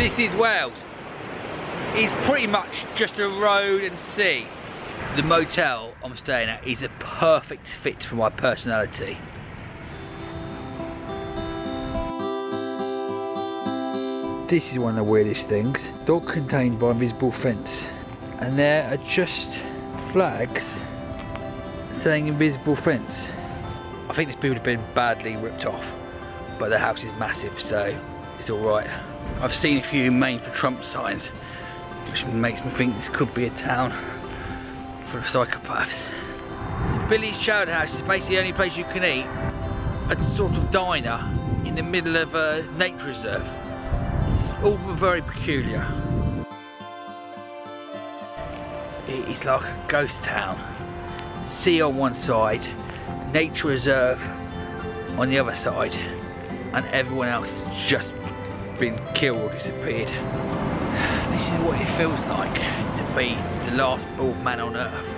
This is Wales. It's pretty much just a road and sea. The motel I'm staying at is a perfect fit for my personality. This is one of the weirdest things. Dog contained by invisible fence. And there are just flags saying invisible fence. I think this building has been badly ripped off, but the house is massive, so it's alright. I've seen a few Maine for Trump signs, which makes me think this could be a town for psychopaths. The Billy's Chowder House is basically the only place you can eat, a sort of diner in the middle of a nature reserve. It's all very peculiar. It is like a ghost town. Sea on one side, nature reserve on the other side, and everyone else has just been killed or disappeared. This is what it feels like to be the last bald man on earth.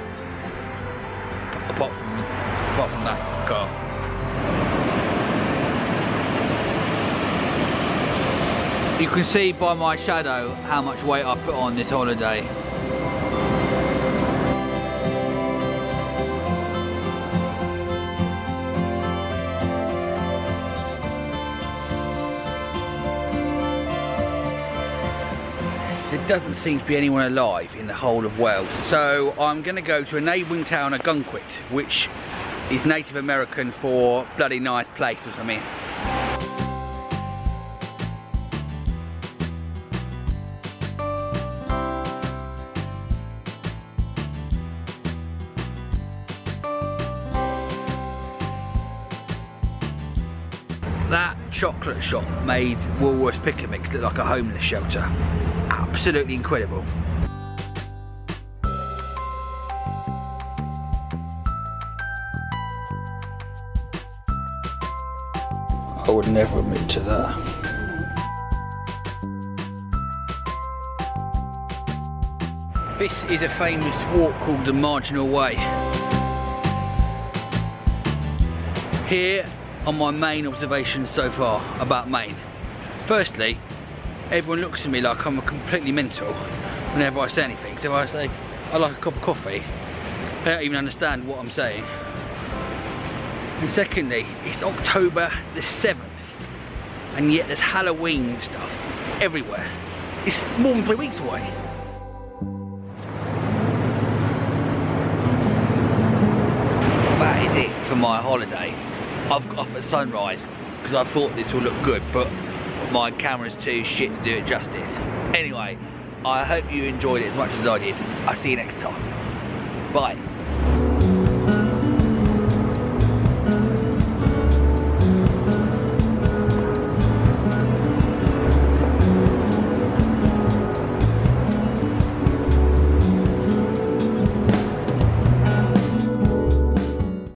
Apart from that car. You can see by my shadow how much weight I put on this holiday. There doesn't seem to be anyone alive in the whole of Wales, so I'm going to go to a neighbouring town, Ogunquit, which is Native American for bloody nice place or something. That chocolate shop made Woolworth's Pick-a-Mix look like a homeless shelter. Absolutely incredible. I would never admit to that. This is a famous walk called the Marginal Way. Here are my main observations so far about Maine. Firstly, everyone looks at me like I'm completely mental whenever I say anything. So if I say, I like a cup of coffee, they don't even understand what I'm saying. And secondly, it's October the 7th, and yet there's Halloween stuff everywhere. It's more than 3 weeks away. That is it for my holiday. I've got up at sunrise because I thought this would look good, but my camera's too shit to do it justice. Anyway, I hope you enjoyed it as much as I did. I'll see you next time. Bye.